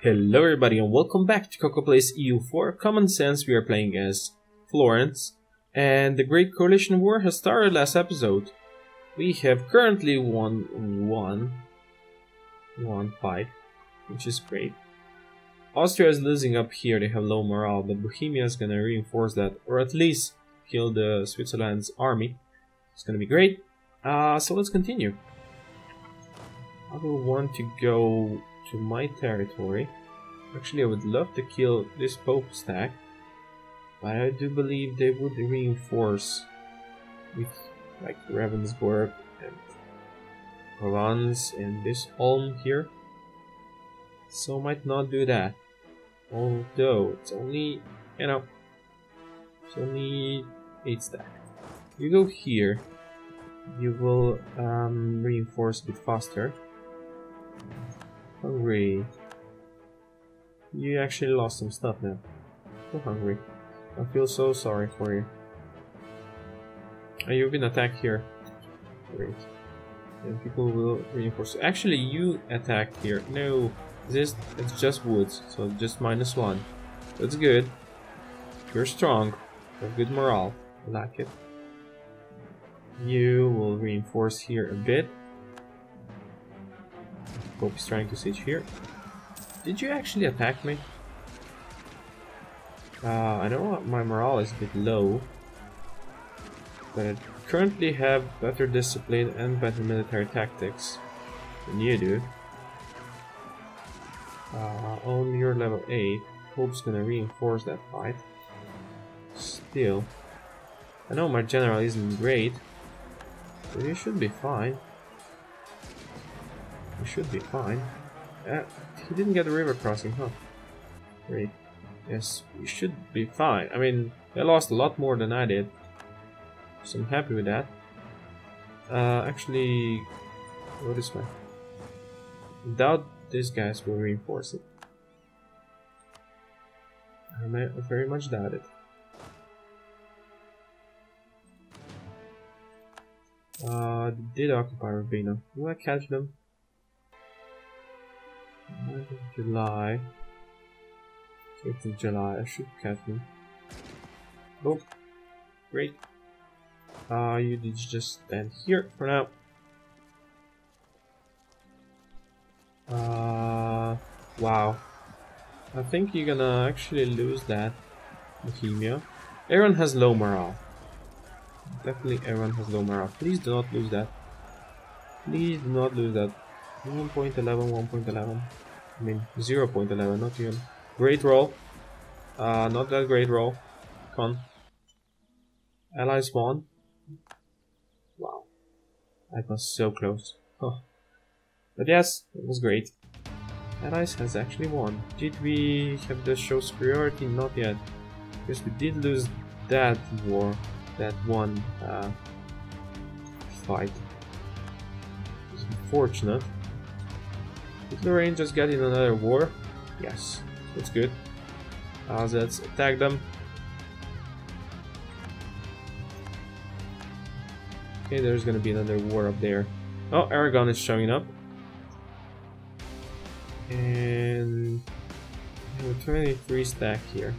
Hello everybody and welcome back to Kokoplays EU4. Common Sense, we are playing as Florence, and the Great Coalition War has started last episode. We have currently won one fight, which is great. Austria is losing up here, they have low morale, but Bohemia is gonna reinforce that, or at least kill the Switzerland's army. It's gonna be great. So let's continue. I will want to go to my territory. Actually, I would love to kill this Pope stack, but I do believe they would reinforce with like Ravensburg and Provence and this Ulm here, so might not do that. Although it's only, you know, it's only 8 stack. You go here, you will reinforce a bit faster. Hungry. You actually lost some stuff now. So hungry. I feel so sorry for you. You've been attacked here. Great. And people will reinforce. Actually, you attack here. No, it's just woods. So just -1. That's good. You're strong. You have good morale. I like it. You will reinforce here a bit. Pope is trying to siege here. Did you actually attack me? I know my morale is a bit low, but I currently have better discipline and better military tactics than you do. On your level 8, Pope's gonna reinforce that fight. Still, I know my general isn't great, but you should be fine. We should be fine. He didn't get a river crossing, huh? Great. Yes, we should be fine. I mean, they lost a lot more than I did, so I'm happy with that. Actually, go this way. Doubt these guys will reinforce it. I very much doubt it. They did occupy Ravenna. Will I catch them? 9th of July, 8th of July, I should catch them. Oh, great. You did just stand here for now. Wow. I think you're gonna actually lose that, Bohemia. Everyone has low morale. Definitely everyone has low morale. Please do not lose that. Please do not lose that. 1.11, 1.11. I mean 0.11, not even. Great roll. Not that great roll. Con. Allies won. Wow. That was so close. Huh. But yes, it was great. Allies has actually won. Did we have the show superiority? Not yet. Because we did lose that war. That one fight. It was unfortunate. Did Lorraine just get in another war? Yes, that's good. Let's attack them. Okay, there's gonna be another war up there. Oh, Aragon is showing up. And we have a 23 stack here.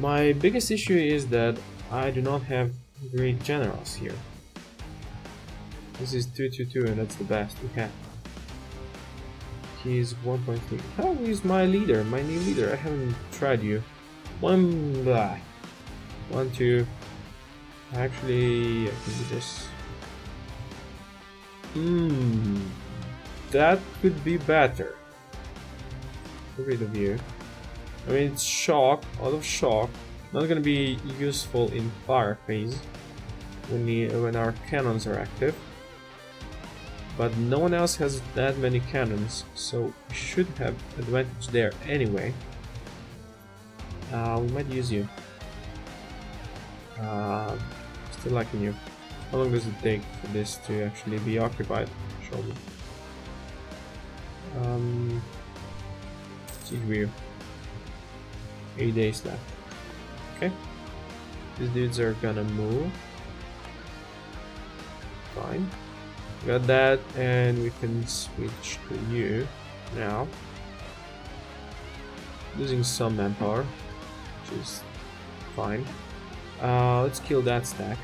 My biggest issue is that I do not have great generals here. This is 222 and that's the best we have. He's 1.3. How is my leader? My new leader? I haven't tried you. 1, 2. Actually, I can do this. That could be better. Get rid of you. I mean, it's shock. Out of shock, not gonna be useful in fire phase when our cannons are active. But no one else has that many cannons, so we should have advantage there anyway. We might use you. Still liking you. How long does it take for this to actually be occupied? Show me. Siege view. 8 days left. Okay. These dudes are gonna move. Fine. Got that, and we can switch to you now. Losing some manpower, which is fine. Let's kill that stack.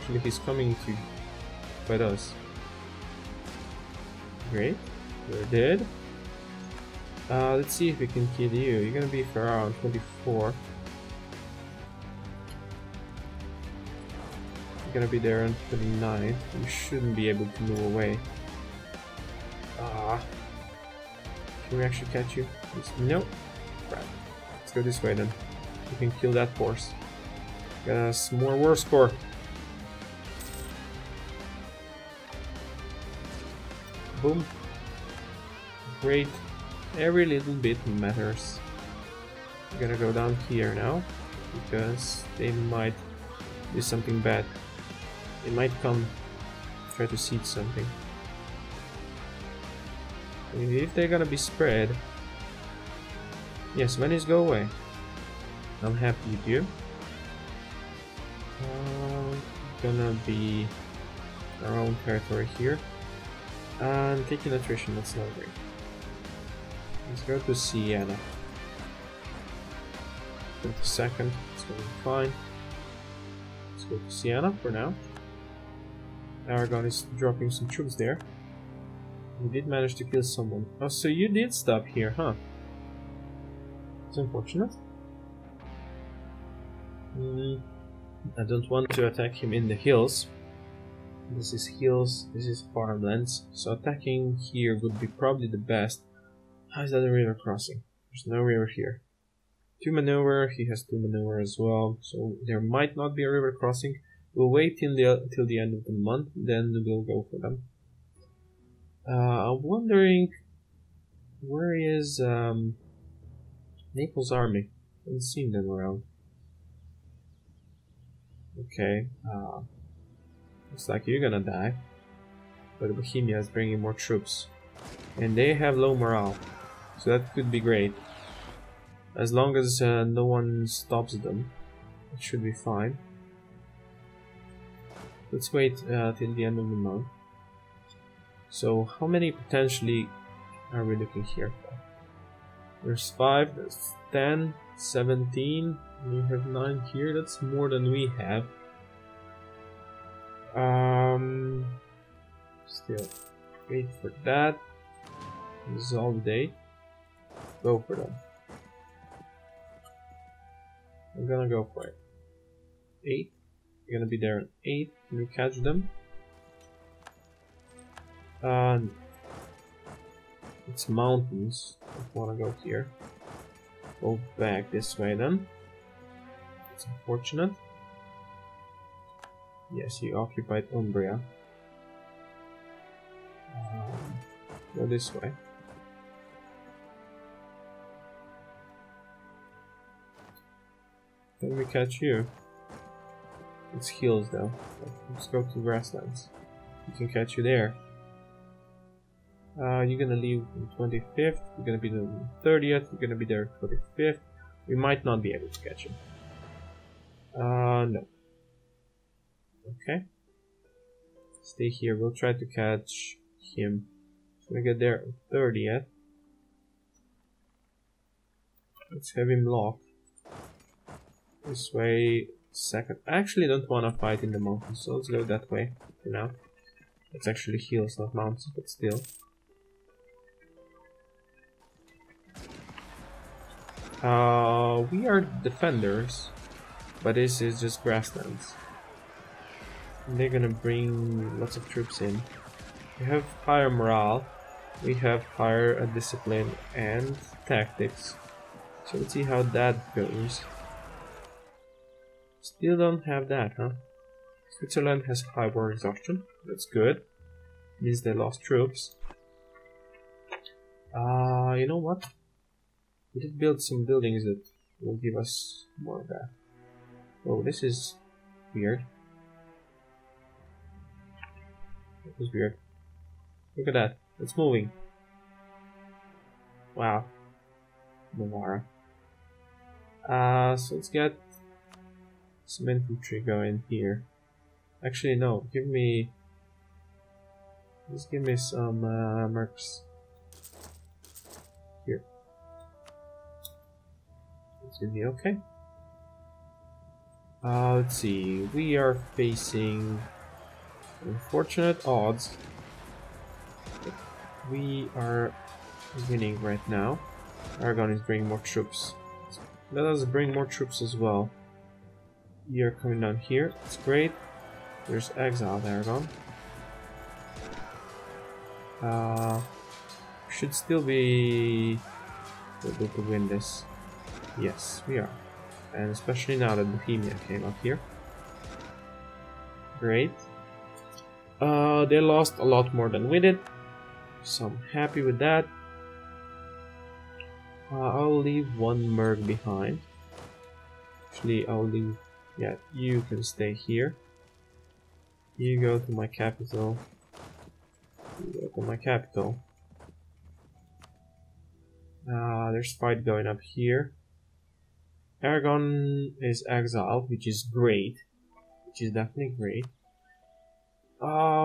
Actually, he's coming to fight us. Great, we're dead. Let's see if we can kill you. You're gonna be for around 24. You're gonna be there on 29. You shouldn't be able to move away. Can we actually catch you? Nope. Right. Let's go this way then. We can kill that force. Got us more war score. Boom. Great. Every little bit matters. We're gonna go down here now, because they might do something bad. They might come try to siege something. And if they're gonna be spread... Yes, Venice, go away. I'm happy with you. Gonna be our own territory here. And taking attrition, that's not great. Let's go to Siena. 22nd, it's going to be fine. Let's go to Siena for now. Aragon is dropping some troops there. We did manage to kill someone. Oh, so you did stop here, huh? It's unfortunate. I don't want to attack him in the hills. This is hills, this is farmlands, so attacking here would be probably the best. How is that a river crossing? There's no river here. Two maneuver, he has two maneuver as well, so there might not be a river crossing. We'll wait till the end of the month, then we'll go for them. I'm wondering where is Naples' army? I haven't seen them around. Okay, looks like you're gonna die. But Bohemia is bringing more troops. And they have low morale, so that could be great. As long as no one stops them, it should be fine. Let's wait till the end of the month. So how many potentially are we looking here for? There's 5, there's 10, 17, we have 9 here, that's more than we have. Still, wait for that. Resolve date. Go for them. I'm gonna go for it. 8. You're gonna be there in 8. Can you catch them? It's mountains. I wanna go here. Go back this way then. It's unfortunate. Yes, he occupied Umbria. Go this way. Can we catch you? It's hills though. Let's go to grasslands. We can catch you there. You're gonna leave on 25th. You're gonna be there on 30th. You're gonna be there on 25th. We might not be able to catch you. No. Okay. Stay here. We'll try to catch him. So we get there on 30th. Let's have him locked. This way, second. I actually don't want to fight in the mountains, so let's go that way for now. It's actually hills, not mountains, but still. We are defenders, but this is just grasslands. And they're gonna bring lots of troops in. We have higher morale, we have higher discipline and tactics. So let's see how that goes. Still don't have that, huh? Switzerland has high war exhaustion. That's good. Means they lost troops. You know what? We did build some buildings that will give us more of that. Oh, this is weird. That was weird. Look at that. It's moving. Wow. Navara. So let's get some infantry going here. Actually, no. Give me... Just give me some mercs. It's gonna be okay. Let's see, we are facing unfortunate odds. We are winning right now. Aragon is bringing more troops. Let us bring more troops as well. You're coming down here. It's great. There's exiled Aragon. Should still be able to win this. Yes, we are. And especially now that Bohemia came up here. Great. They lost a lot more than we did, so I'm happy with that. I'll leave one merc behind. Actually, I'll leave... yeah, you can stay here. You go to my capital. You go to my capital. There's fight going up here. Aragon is exiled, which is great. Which is definitely great.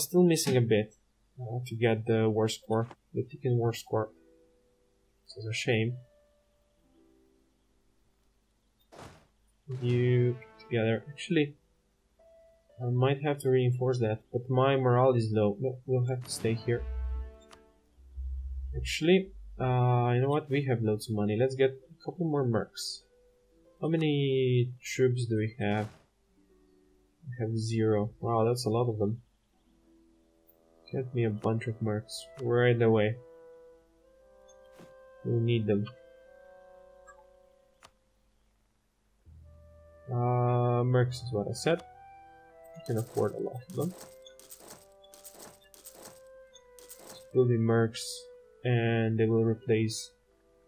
Still missing a bit to get the war score, the Ticken war score. This is a shame. You together, actually, I might have to reinforce that, but my morale is low. No, we'll have to stay here. Actually, you know what? We have loads of money. Let's get a couple more mercs. How many troops do we have? We have 0. Wow, that's a lot of them. Get me a bunch of mercs right away. We need them. Mercs is what I said. You can afford a lot of them. So it will be mercs, and they will replace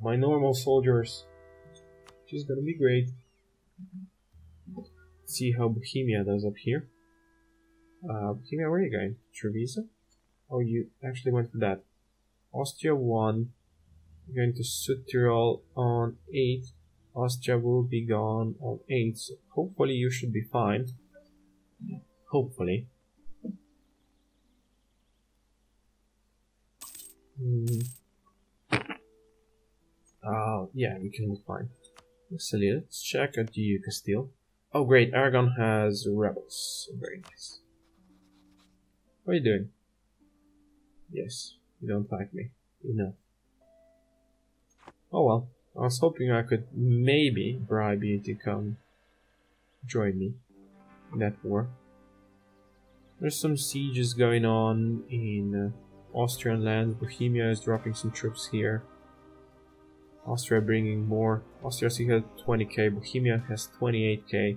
my normal soldiers. Is gonna be great. Let's see how Bohemia does up here. Bohemia, where are you going? Treviso? Oh, you actually went for that. Austria 1. You're going to Südtirol on 8. Austria will be gone on 8. So hopefully you should be fine. Hopefully. Yeah, you can be fine. Let's check out you, Castile. Oh great, Aragon has rebels. Very nice. What are you doing? Yes, you don't like me. Enough. Oh well, I was hoping I could maybe bribe you to come join me in that war. There's some sieges going on in Austrian land. Bohemia is dropping some troops here. Austria bringing more. Austria has 20k, Bohemia has 28k.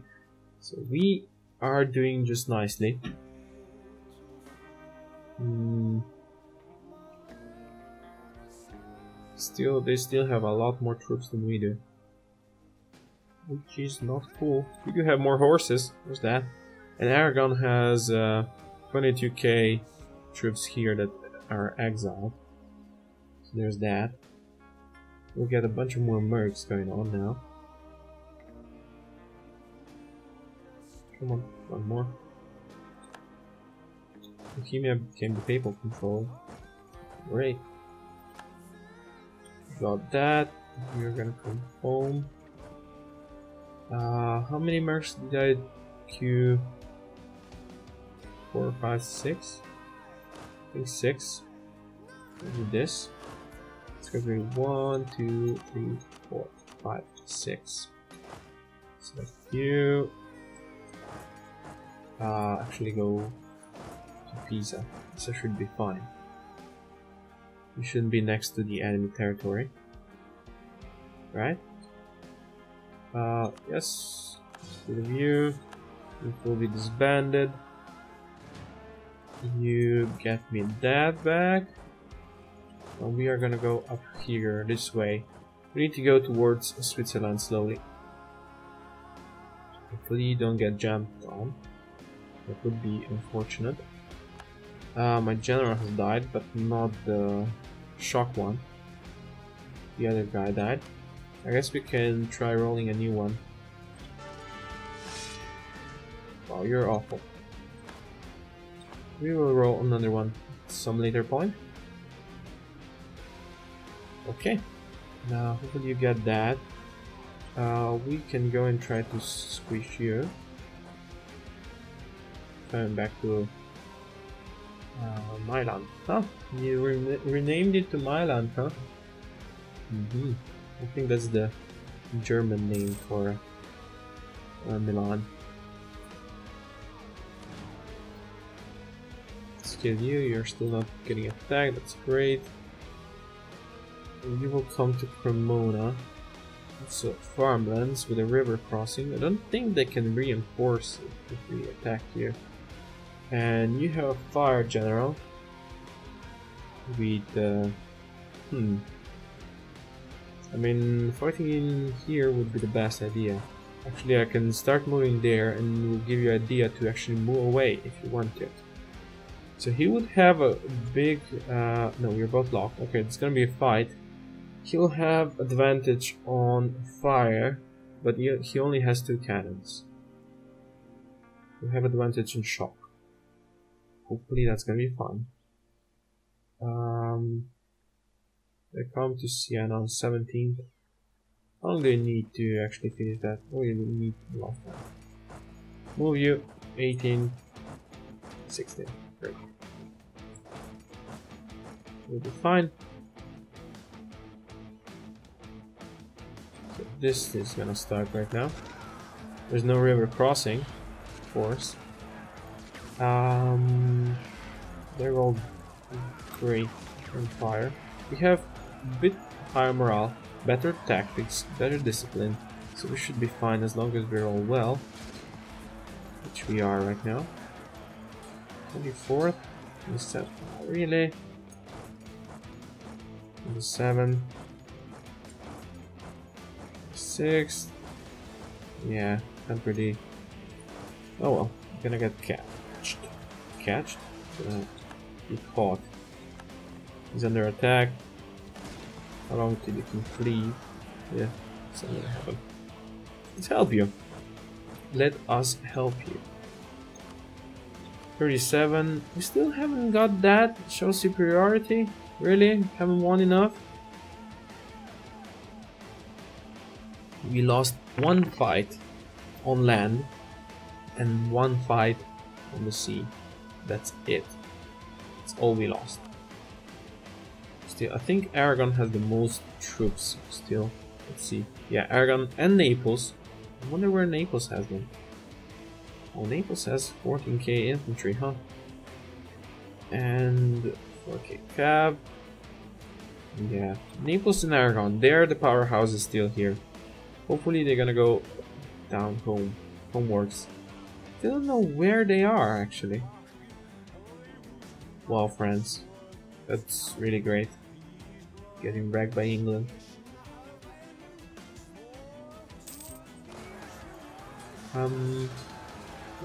So we are doing just nicely. Still, they still have a lot more troops than we do. Which is not cool. We do have more horses, there's that. And Aragon has 22k troops here that are exiled. So there's that. We'll get a bunch of more mercs going on now. Come on, one more. Bohemia became the papal control. Great. Got that. We're gonna come home. How many mercs did I queue? 4, 5, 6? I think 6. Let's do this. It's gonna be 1, 2, 3, 4, 5, 6. Select you. Actually go to Pisa. Pisa should be fine. You shouldn't be next to the enemy territory. Right? Yes. To the view. It will be disbanded. You get me that back. Well, we are gonna go up here, this way. We need to go towards Switzerland slowly. Hopefully you don't get jumped on. That would be unfortunate. My general has died, but not the shock one. The other guy died. I guess we can try rolling a new one. Wow, you're awful. We will roll another one at some later point. Okay, now hopefully you get that. We can go and try to squish you. Turn back to Milan. Huh? You renamed it to Milan, huh? Mm-hmm. I think that's the German name for Milan. Let's kill you. You're still not getting attacked. That's great. You will come to Cremona. So farmlands with a river crossing. I don't think they can reinforce it if we attack here. And you have a fire general with I mean, fighting in here would be the best idea. Actually, I can start moving there and we'll give you an idea to actually move away if you want it. So he would have a big no, you're both locked. Okay, it's gonna be a fight. He'll have advantage on fire, but he only has 2 cannons. He'll have advantage on shock. Hopefully that's gonna be fun. They come to Siena on 17th. How long do you need to actually finish that? Oh, you need a lot of time. Move you, 18, 16, great. We'll be fine. So this is gonna start right now. There's no river crossing, of course. They're all great on fire. We have a bit higher morale, better tactics, better discipline, so we should be fine as long as we're all well, which we are right now. 24th, 27th, really? 27th, 6th, yeah, not pretty. Oh well, I'm gonna get catched. Catched? Be caught. He's under attack. How long till you can flee? Yeah, it's not gonna happen. Let's help you. Let us help you. 37. We still haven't got that. Show superiority? Really? Haven't won enough? We lost 1 fight on land and 1 fight on the sea. That's it. That's all we lost. Still, I think Aragon has the most troops still. Let's see. Yeah, Aragon and Naples. I wonder where Naples has them. Well, Naples has 14k infantry, huh? And 4k cab. Yeah, Naples and Aragon, they're the powerhouses still here. Hopefully they're gonna go down home. Homewards. Still don't know where they are, actually. Wow, France. That's really great. Getting wrecked by England. We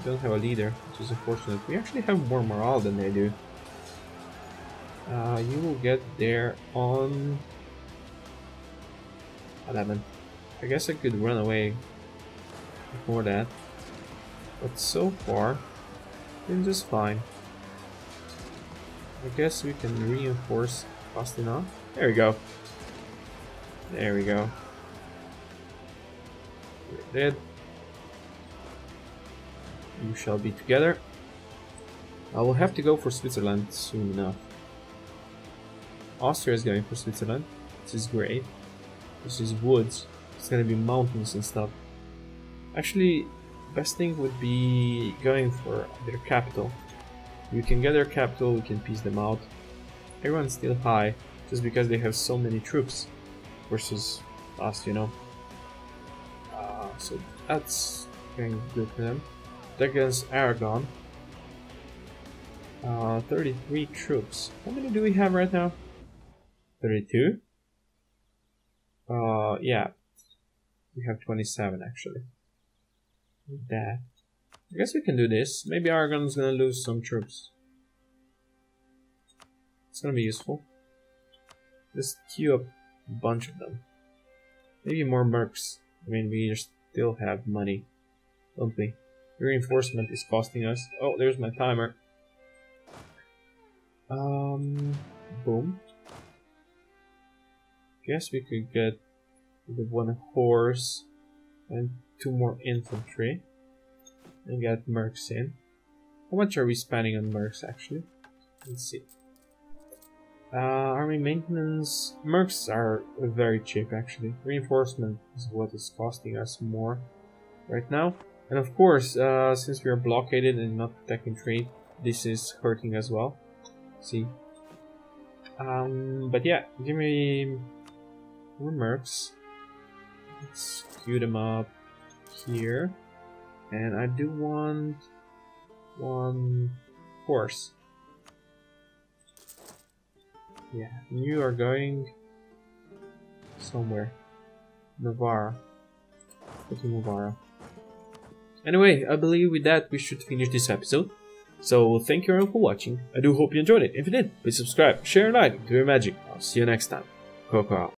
don't have a leader, which is unfortunate. We actually have more morale than they do. You will get there on 11. I guess I could run away before that, but so far, been just fine. I guess we can reinforce fast enough. There we go. There we go. We're dead. You shall be together. I will have to go for Switzerland soon enough. Austria is going for Switzerland. This is great. This is woods. It's gonna be mountains and stuff. Actually, best thing would be going for their capital. We can get their capital, we can piece them out. Everyone's still high, just because they have so many troops versus us, you know. So that's going good for them. That against Aragon. 33 troops. How many do we have right now? 32? Yeah. We have 27 actually. That. I guess we can do this. Maybe Aragon's gonna lose some troops. It's gonna be useful. Just queue up a bunch of them. Maybe more mercs. I mean, we still have money, don't we? Reinforcement is costing us. Oh, there's my timer. Boom. Guess we could get the 1 horse. and two more infantry, and get mercs in. How much are we spending on mercs actually? Let's see. Army maintenance. Mercs are very cheap actually. Reinforcement is what is costing us more right now. And of course, since we are blockaded and not protecting trade, this is hurting as well. See. But yeah, give me more mercs. Let's queue them up here. And I do want one horse. Yeah, you are going somewhere. Navara. Go to Navara. Anyway, I believe with that we should finish this episode. So thank you all for watching. I do hope you enjoyed it. If you did, please subscribe, share, and like, do your magic. I'll see you next time. Coco.